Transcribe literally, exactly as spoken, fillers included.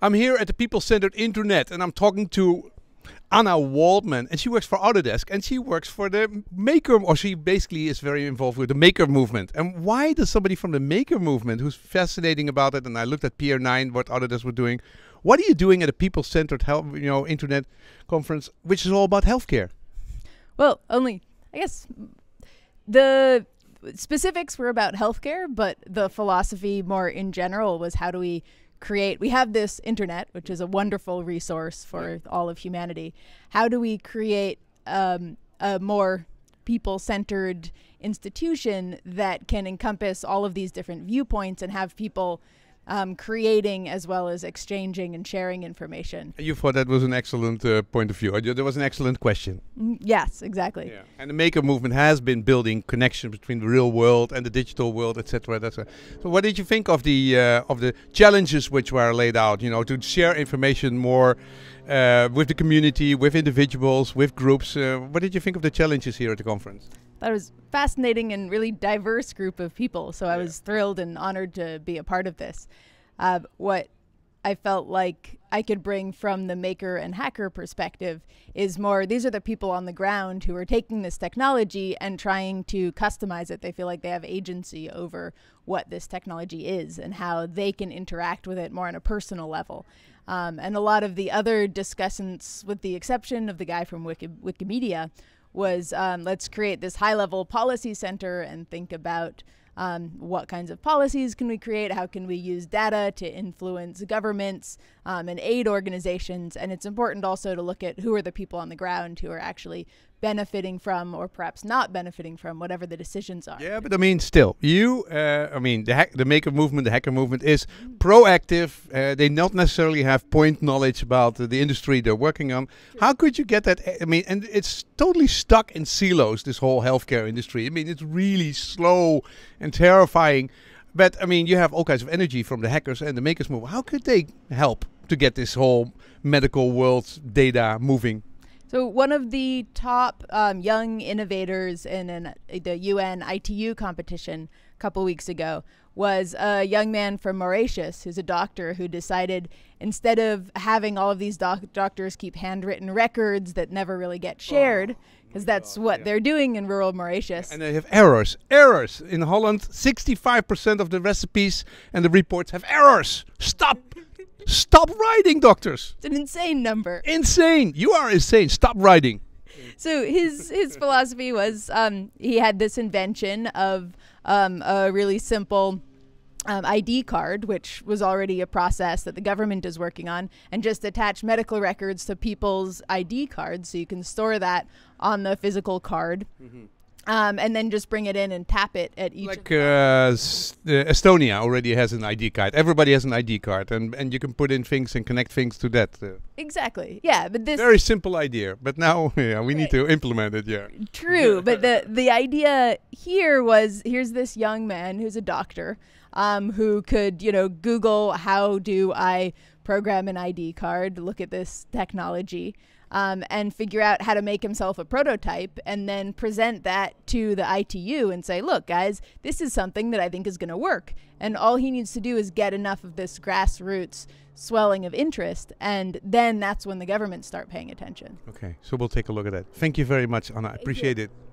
I'm here at the people-centered internet and I'm talking to Anna Waldman, and she works for Autodesk, and she works for the Maker, or she basically is very involved with the Maker Movement. And why does somebody from the Maker Movement, who's fascinating about it, and I looked at Pier nine, what Autodesk were doing, what are you doing at a people-centered health, you know, internet conference, which is all about healthcare? Well, only, I guess, the specifics were about healthcare, but the philosophy more in general was how do we create, we have this internet, which is a wonderful resource for yeah. all of humanity. How do we create um, a more people-centered institution that can encompass all of these different viewpoints and have people um, creating as well as exchanging and sharing information? You thought that was an excellent uh, point of view. Uh, that was an excellent question. Mm, yes, exactly. Yeah. And the Maker Movement has been building connections between the real world and the digital world, et cetera. So, what did you think of the uh, of the challenges which were laid out? You know, to share information more uh, with the community, with individuals, with groups. Uh, what did you think of the challenges here at the conference? That was fascinating and really diverse group of people. So I yeah. was thrilled and honored to be a part of this. Uh, what I felt like I could bring from the maker and hacker perspective is more, these are the people on the ground who are taking this technology and trying to customize it. They feel like they have agency over what this technology is and how they can interact with it more on a personal level. Um, and a lot of the other discussants, with the exception of the guy from Wiki Wikimedia, was um, let's create this high-level policy center and think about um, what kinds of policies can we create, how can we use data to influence governments um, and aid organizations. And it's important also to look at who are the people on the ground who are actually benefiting from or perhaps not benefiting from whatever the decisions are. Yeah, but I mean, still, you, uh, I mean, the, hack the Maker Movement, the Hacker Movement is proactive. Uh, they not necessarily have point knowledge about uh, the industry they're working on. True. How could you get that? I mean, and it's totally stuck in silos, this whole healthcare industry. I mean, it's really slow and terrifying. But I mean, you have all kinds of energy from the hackers and the Makers Movement. How could they help to get this whole medical world's data moving? So one of the top um, young innovators in an, uh, the U N I T U competition a couple weeks ago was a young man from Mauritius who's a doctor who decided instead of having all of these doc doctors keep handwritten records that never really get shared, because oh, that's God, what yeah. they're doing in rural Mauritius. And they have errors, errors. In Holland, sixty-five percent of the recipes and the reports have errors. Stop. Stop writing, doctors. It's an insane number. Insane. You are insane. Stop writing. So his his philosophy was um, he had this invention of um, a really simple um, I D card, which was already a process that the government is working on, and just attach medical records to people's I D cards so you can store that on the physical card. Mm-hmm. Um, and then just bring it in and tap it at each. Like uh, s uh, Estonia already has an I D card. Everybody has an I D card, and and you can put in things and connect things to that. Uh, exactly. Yeah, but this very simple idea. But now, yeah, we right. need to implement it. Yeah. True, but the the idea here was here's this young man who's a doctor um, who could you know Google how do I program an I D card? Look at this technology. Um, and figure out how to make himself a prototype and then present that to the I T U and say, look, guys, this is something that I think is going to work. And all he needs to do is get enough of this grassroots swelling of interest. And then that's when the governments start paying attention. Okay, so we'll take a look at that. Thank you very much, Anna. I appreciate it.